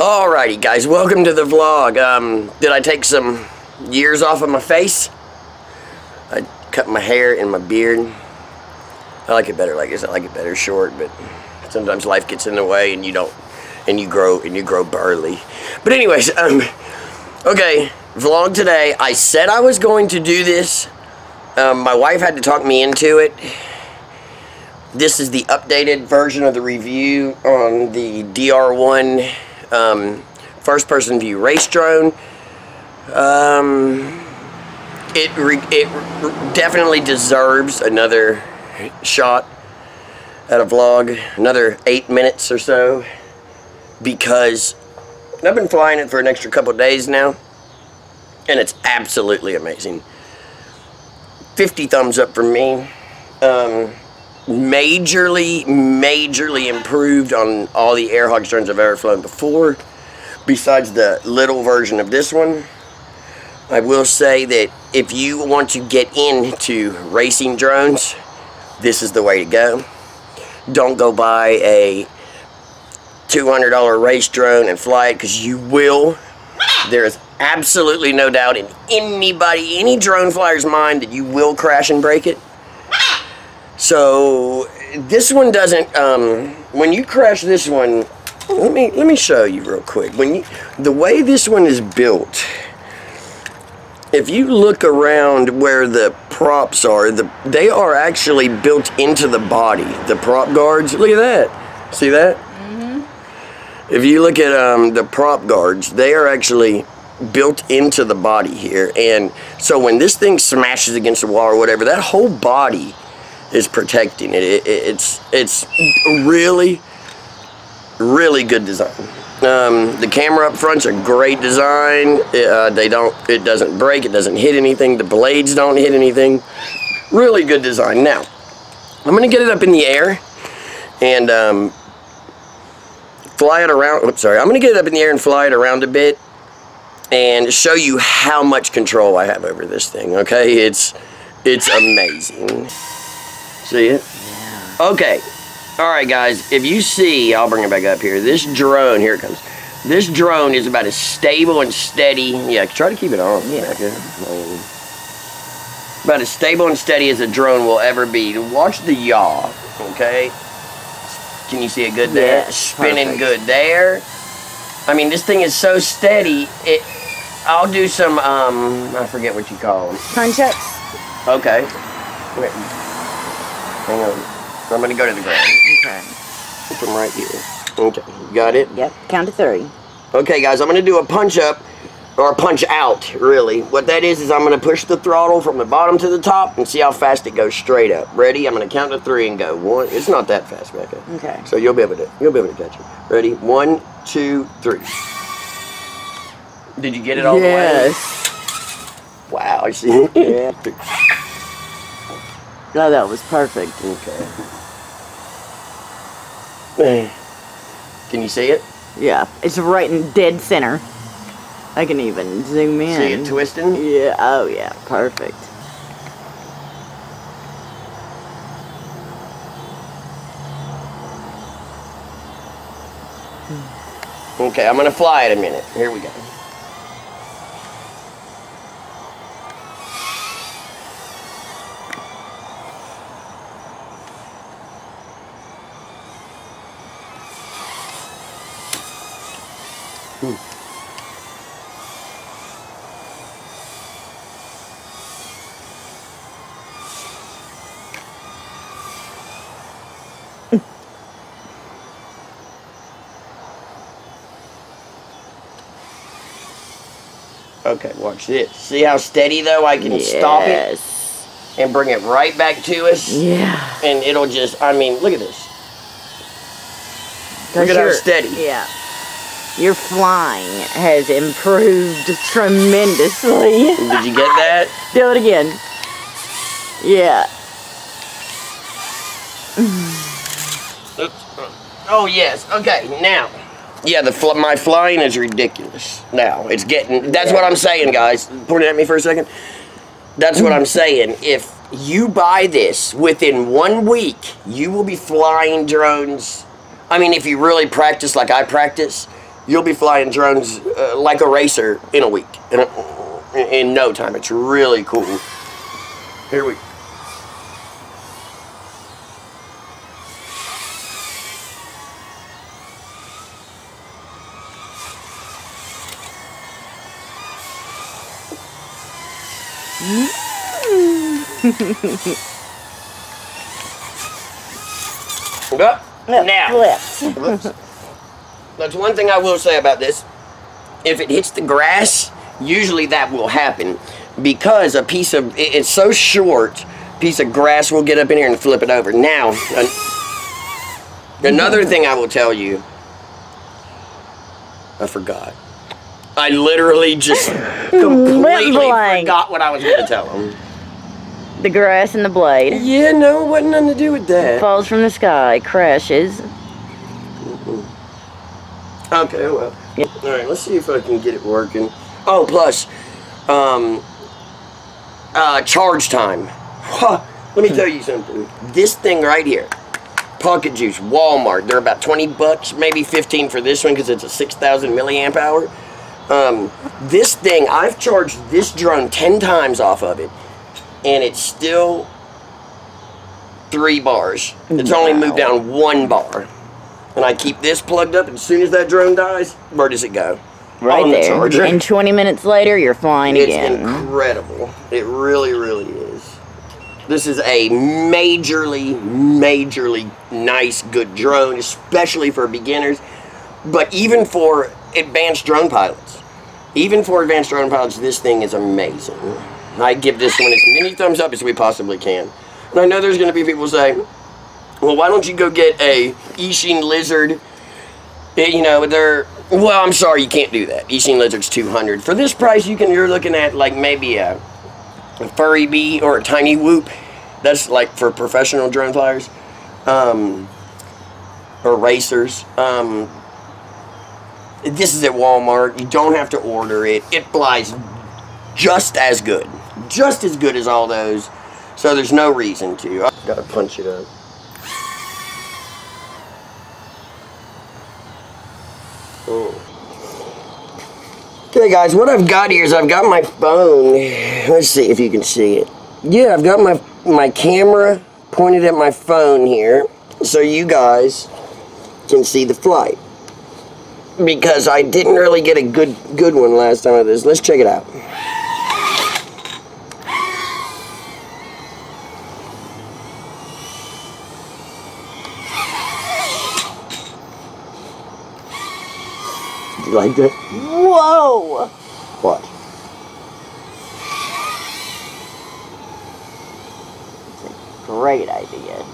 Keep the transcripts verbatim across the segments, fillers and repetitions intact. Alrighty guys, welcome to the vlog. Um, did I take some years off of my face? I cut my hair and my beard. I like it better like this. I like it better short, but sometimes life gets in the way and you don't, and you grow, and you grow burly. But anyways, um, okay, vlog today. I said I was going to do this. Um, my wife had to talk me into it. This is the updated version of the review on the D R one. Um, first person view race drone. Um, it re it re definitely deserves another shot at a vlog, another eight minutes or so, because I've been flying it for an extra couple days now and it's absolutely amazing. fifty thumbs up from me. Um, majorly, majorly improved on all the Air Hogs drones I've ever flown before, besides the little version of this one. I will say that if you want to get into racing drones, this is the way to go. Don't go buy a two hundred dollar race drone and fly it, because you will. There is absolutely no doubt in anybody, any drone flyer's mind, that you will crash and break it. So this one doesn't. Um, when you crash this one, let me let me show you real quick. When you, the way this one is built, if you look around where the props are, the they are actually built into the body. The prop guards. Look at that. See that? Mm-hmm. If you look at um, the prop guards, they are actually built into the body here, and so when this thing smashes against the wall or whatever, that whole body is protecting it. It, it. It's it's really, really good design. Um, the camera up front's a great design. Uh, they don't. It doesn't break. It doesn't hit anything. The blades don't hit anything. Really good design. Now, I'm gonna get it up in the air and um, fly it around. Oops, sorry, I'm gonna get it up in the air and fly it around a bit and show you how much control I have over this thing. Okay, it's it's amazing. See it? Yeah. Okay. Alright guys, if you see, I'll bring it back up here. This drone, here it comes. This drone is about as stable and steady. Yeah, try to keep it on. Yeah. Um, about as stable and steady as a drone will ever be. Watch the yaw, okay? Can you see it good there? Yeah, spinning good there. I mean, this thing is so steady. It. I'll do some, um, I forget what you call them. Punch-ups. Okay. Wait. Hang on. I'm going to go to the ground. Okay. From right here. Okay. Got it? Yep. Count to three. Okay, guys. I'm going to do a punch-up, or a punch-out, really. What that is is I'm going to push the throttle from the bottom to the top and see how fast it goes straight up. Ready? I'm going to count to three and go. One. It's not that fast back up. Okay. So you'll be able to, you'll be able to catch it. Ready? One, two, three. Did you get it all yes. the way? Yes. Wow. I see. Yeah. No, that was perfect. Okay. Can you see it? Yeah. It's right in dead center. I can even zoom in. See it twisting? Yeah. Oh, yeah. Perfect. Okay, I'm going to fly it a minute. Here we go. Okay, watch this. See how steady, though? I can yes. stop it and bring it right back to us. Yeah. And it'll just, I mean, look at this. Look at how steady. Yeah. Your flying has improved tremendously. Did you get that? Do it again. Yeah. Oops. Oh, yes. Okay, now. Yeah, the fl my flying is ridiculous now. It's getting... That's what I'm saying, guys. Point it at me for a second. That's what I'm saying. If you buy this within one week, you will be flying drones. I mean, if you really practice like I practice, you'll be flying drones uh, like a racer in a week, in, a, in no time. It's really cool. Here we go. But now, flips. That's one thing I will say about this. If it hits the grass, usually that will happen because a piece of it's so short, piece of grass will get up in here and flip it over. Now, an, another thing I will tell you, I forgot. I literally just completely forgot what I was going to tell him. The grass and the blade. Yeah, no, it wasn't nothing to do with that. It falls from the sky, crashes. Mm-hmm. Okay, well. Yeah. All right, let's see if I can get it working. Oh, plus, um, uh, charge time. Huh, let me tell you something. This thing right here, Pocket Juice, Walmart, they're about twenty bucks, maybe fifteen for this one because it's a six thousand milliamp hour. Um, this thing, I've charged this drone ten times off of it. And it's still three bars. It's wow. only moved down one bar. And I keep this plugged up. As soon as that drone dies, where does it go? Right on there. The charger. And twenty minutes later, you're flying it's again. It's incredible. It really, really is. This is a majorly, majorly nice, good drone, especially for beginners, but even for advanced drone pilots. Even for advanced drone pilots, this thing is amazing. I give this one as many thumbs up as we possibly can. And I know there's going to be people say, well, why don't you go get a Eachine Lizard? It, you know, they're, well, I'm sorry, you can't do that. Eachine Lizard's two hundred. For this price, you can, you're looking at like maybe a, a Furry Bee or a Tiny Whoop. That's like for professional drone flyers um, or racers. Um, this is at Walmart. You don't have to order it. It flies just as good. Just as good as all those, so there's no reason to. I gotta punch it up. Oh. Okay guys, what I've got here is I've got my phone. Let's see if you can see it. Yeah, I've got my, my camera pointed at my phone here so you guys can see the flight. Because I didn't really get a good good one last time of this. Let's check it out. Like that? Whoa! What? It's a great idea.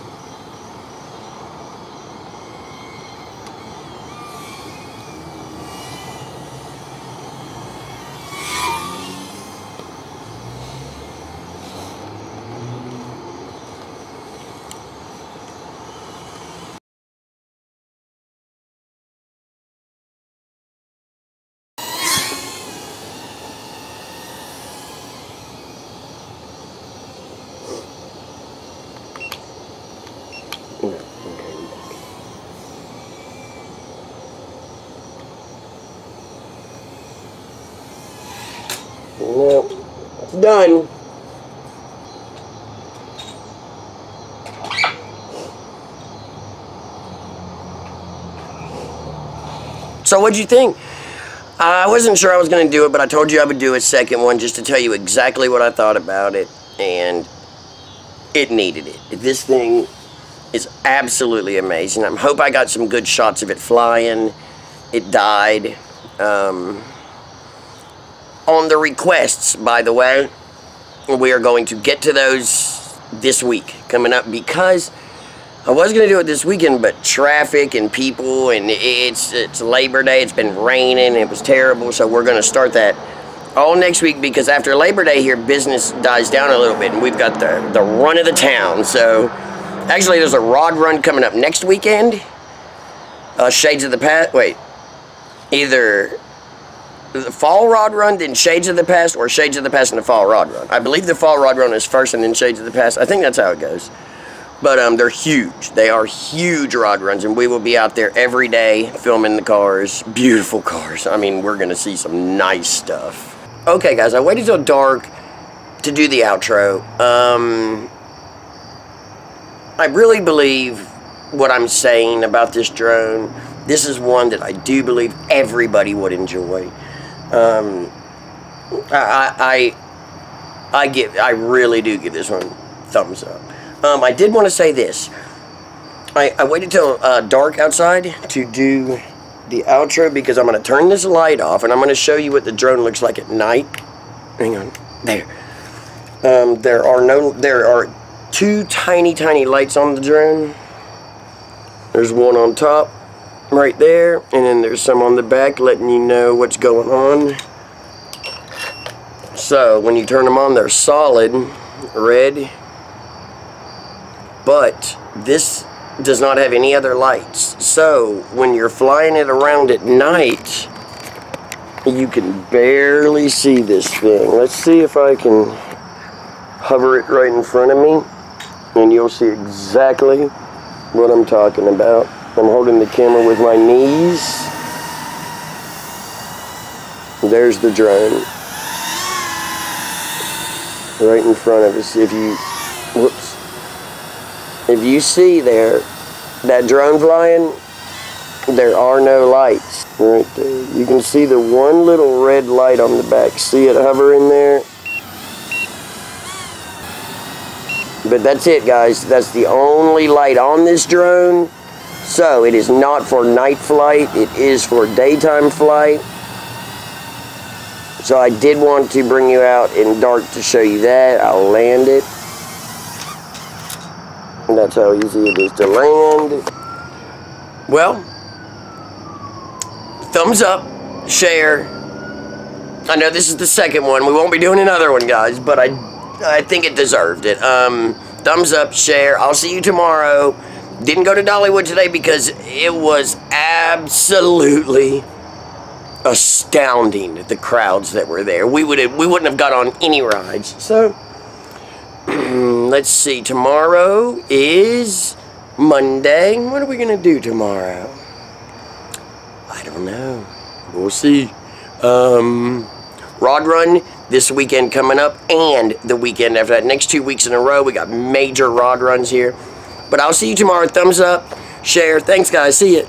Nope. It's done. So what'd you think? I wasn't sure I was going to do it, but I told you I would do a second one just to tell you exactly what I thought about it, and it needed it. This thing is absolutely amazing. I hope I got some good shots of it flying. It died. Um... On the requests, by the way, we are going to get to those this week coming up because I was going to do it this weekend, but traffic and people, and it's it's Labor Day, it's been raining, and it was terrible, so we're going to start that all next week because after Labor Day here, business dies down a little bit, and we've got the, the run of the town. So actually, there's a rod run coming up next weekend. Uh, Shades of the Past, wait, either the Fall Rod Run, then Shades of the Past, or Shades of the Past and the Fall Rod Run. I believe the Fall Rod Run is first and then Shades of the Past. I think that's how it goes. But um, they're huge. They are huge rod runs, and we will be out there every day filming the cars. Beautiful cars. I mean, we're going to see some nice stuff. Okay, guys, I waited till dark to do the outro. Um, I really believe what I'm saying about this drone. This is one that I do believe everybody would enjoy. Um, I, I, I, I, give, I really do give this one thumbs up. Um, I did want to say this. I, I waited till uh, dark outside to do the outro because I'm going to turn this light off and I'm going to show you what the drone looks like at night. Hang on, there. Um, there are no. There are two tiny, tiny lights on the drone. There's one on top, right there, and then there's some on the back, letting you know what's going on. So when you turn them on, they're solid red. But this does not have any other lights, so when you're flying it around at night, you can barely see this thing. Let's see if I can hover it right in front of me, and you'll see exactly what I'm talking about. I'm holding the camera with my knees. There's the drone. Right in front of us. If you... Whoops. If you see there, that drone flying, there are no lights. Right there. You can see the one little red light on the back. See it hover in there? But that's it, guys. That's the only light on this drone. So it is not for night flight. It is for daytime flight. So I did want to bring you out in dark to show you that. I'll land it. And that's how easy it is to land. Well, thumbs up, share. I know this is the second one. We won't be doing another one, guys, but I, I think it deserved it. Um, thumbs up, share. I'll see you tomorrow. Didn't go to Dollywood today because it was absolutely astounding, the crowds that were there. We would have, we wouldn't have got on any rides. So. Let's see, tomorrow is Monday. What are we going to do tomorrow? I don't know. We'll see. Um, Rod Run this weekend coming up and the weekend after that. Next two weeks in a row, we got major Rod Runs here. But I'll see you tomorrow. Thumbs up, share. Thanks, guys. See ya.